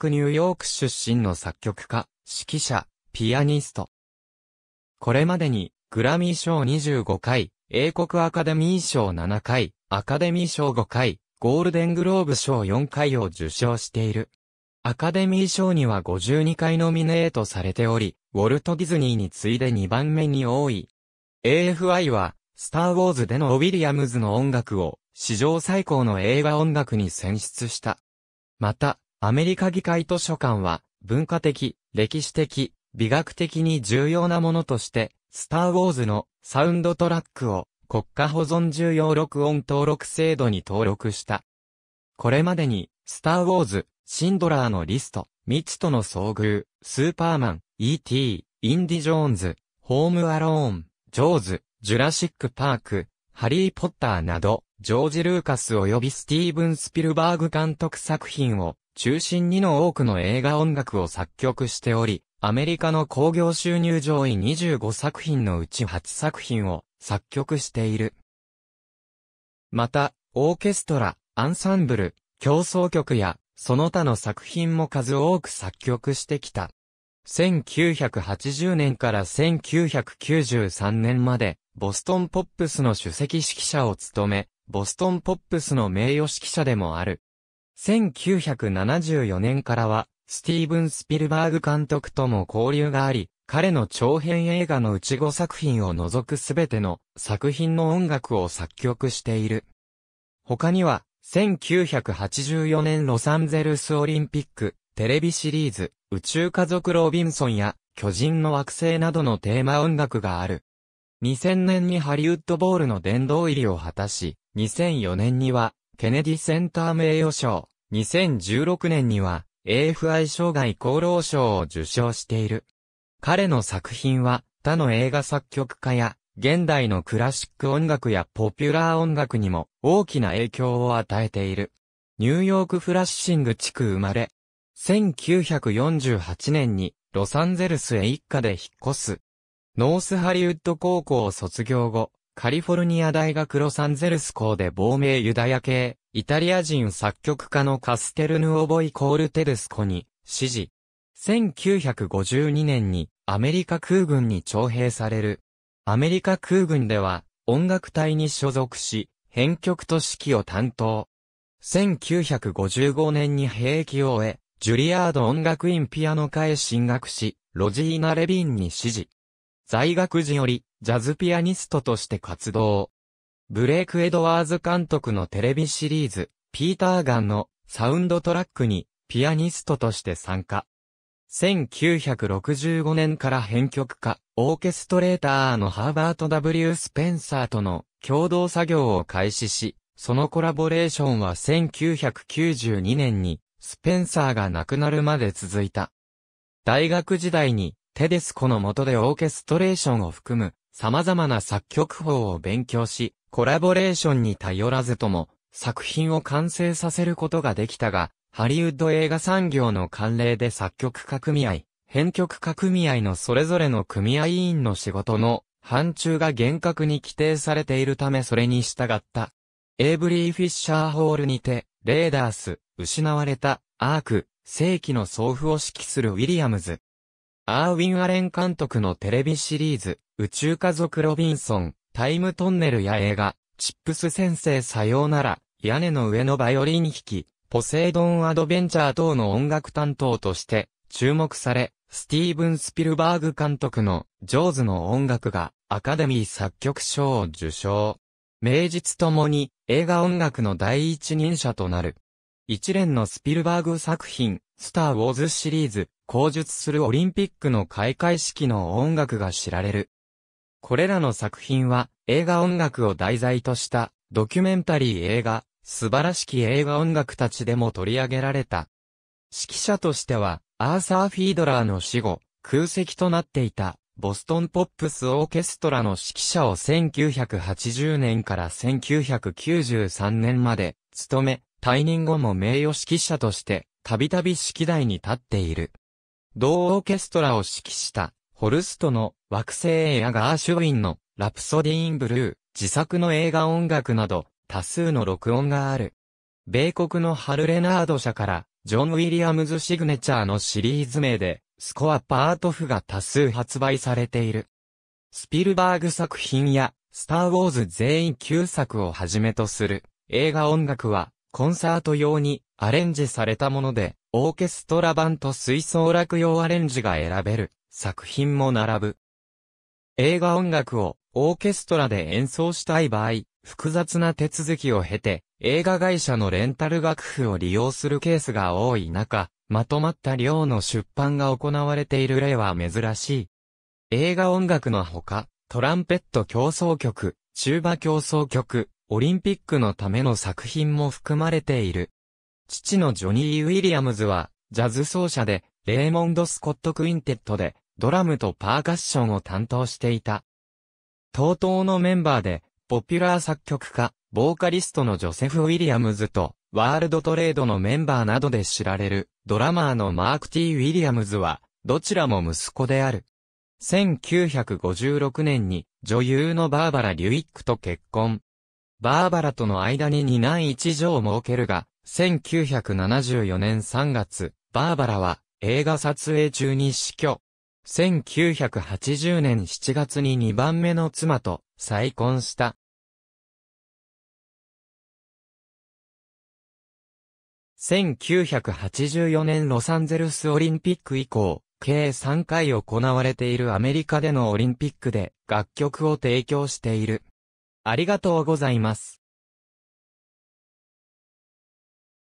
クニューヨーク出身の作曲家、指揮者、ピアニスト。これまでにグラミー賞25回、英国アカデミー賞7回、アカデミー賞5回、ゴールデングローブ賞4回を受賞している。アカデミー賞には52回ノミネートされており、ウォルト・ディズニーに次いで2番目に多い。AFI は、スター・ウォーズでのウィリアムズの音楽を、史上最高の映画音楽に選出した。また、アメリカ議会図書館は、文化的、歴史的、美学的に重要なものとして、スター・ウォーズのサウンドトラックを国家保存重要録音登録制度に登録した。これまでに、スター・ウォーズ、シンドラーのリスト、未知との遭遇、スーパーマン、E.T.、インディ・ジョーンズ、ホーム・アローン、ジョーズ、ジュラシック・パーク、ハリー・ポッターなど、ジョージ・ルーカス及びスティーブン・スピルバーグ監督作品を中心にの多くの映画音楽を作曲しており、アメリカの興行収入上位25作品のうち8作品を作曲している。また、オーケストラ、アンサンブル、協奏曲やその他の作品も数多く作曲してきた。1980年から1993年まで、ボストンポップスの首席指揮者を務め、ボストンポップスの名誉指揮者でもある。1974年からは、スティーブン・スピルバーグ監督とも交流があり、彼の長編映画のうち5作品を除くすべての作品の音楽を作曲している。他には、1984年ロサンゼルスオリンピック、テレビシリーズ、宇宙家族ロビンソンや、巨人の惑星などのテーマ音楽がある。2000年にハリウッドボールの殿堂入りを果たし、2004年には、ケネディセンター名誉賞、2016年には、AFI 生涯功労賞を受賞している。彼の作品は他の映画作曲家や現代のクラシック音楽やポピュラー音楽にも大きな影響を与えている。ニューヨークフラッシング地区生まれ。1948年にロサンゼルスへ一家で引っ越す。ノースハリウッド高校を卒業後、カリフォルニア大学ロサンゼルス校で亡命ユダヤ系、イタリア人作曲家のカステルヌオボイ・コールテルスコに師事。1952年にアメリカ空軍に徴兵される。アメリカ空軍では音楽隊に所属し、編曲と指揮を担当。1955年に兵役を終え、ジュリアード音楽院ピアノ科へ進学し、ロジーナ・レビンに師事。在学時より、ジャズピアニストとして活動。ブレイク・エドワーズ監督のテレビシリーズ、ピーター・ガンのサウンドトラックにピアニストとして参加。1965年から編曲家、オーケストレーターのハーバート・ W ・スペンサーとの共同作業を開始し、そのコラボレーションは1992年にスペンサーが亡くなるまで続いた。大学時代にテデスコの下でオーケストレーションを含む様々な作曲法を勉強し、コラボレーションに頼らずとも作品を完成させることができたが、ハリウッド映画産業の慣例で作曲家組合、編曲家組合のそれぞれの組合員の仕事の範疇が厳格に規定されているためそれに従った。エイブリー・フィッシャーホールにて、レーダース、失われた、アーク、世紀の総譜を指揮するウィリアムズ。アーウィン・アレン監督のテレビシリーズ、宇宙家族ロビンソン、タイムトンネルや映画、チップス先生さようなら、屋根の上のバイオリン弾き、ポセイドン・アドベンチャー等の音楽担当として注目され、スティーブン・スピルバーグ監督のジョーズの音楽がアカデミー作曲賞を受賞。名実ともに映画音楽の第一人者となる。一連のスピルバーグ作品、スター・ウォーズシリーズ、口述するオリンピックの開会式の音楽が知られる。これらの作品は映画音楽を題材としたドキュメンタリー映画、素晴らしき映画音楽たちでも取り上げられた。指揮者としてはアーサー・フィードラーの死後、空席となっていたボストンポップスオーケストラの指揮者を1980年から1993年まで務め、退任後も名誉指揮者としてたびたび指揮台に立っている。同オーケストラを指揮した、ホルストの惑星やガーシュウィンのラプソディ・イン・ブルー、自作の映画音楽など多数の録音がある。米国のハル・レナード社からジョン・ウィリアムズ・シグネチャーのシリーズ名で、スコア・パート譜が多数発売されている。スピルバーグ作品や、スター・ウォーズ全員旧作をはじめとする、映画音楽は、コンサート用にアレンジされたもので、オーケストラ版と吹奏楽用アレンジが選べる作品も並ぶ。映画音楽をオーケストラで演奏したい場合、複雑な手続きを経て、映画会社のレンタル楽譜を利用するケースが多い中、まとまった量の出版が行われている例は珍しい。映画音楽のほか、トランペット協奏曲、チューバ協奏曲、オリンピックのための作品も含まれている。父のジョニー・ウィリアムズは、ジャズ奏者で、レーモンド・スコット・クインテットで、ドラムとパーカッションを担当していた。同党のメンバーで、ポピュラー作曲家、ボーカリストのジョセフ・ウィリアムズと、ワールドトレードのメンバーなどで知られる、ドラマーのマーク・T・ウィリアムズは、どちらも息子である。1956年に、女優のバーバラ・リュイックと結婚。バーバラとの間に2男1女を設けるが、1974年3月、バーバラは映画撮影中に死去。1980年7月に2番目の妻と再婚した。1984年ロサンゼルスオリンピック以降、計3回行われているアメリカでのオリンピックで楽曲を提供している。ありがとうございます。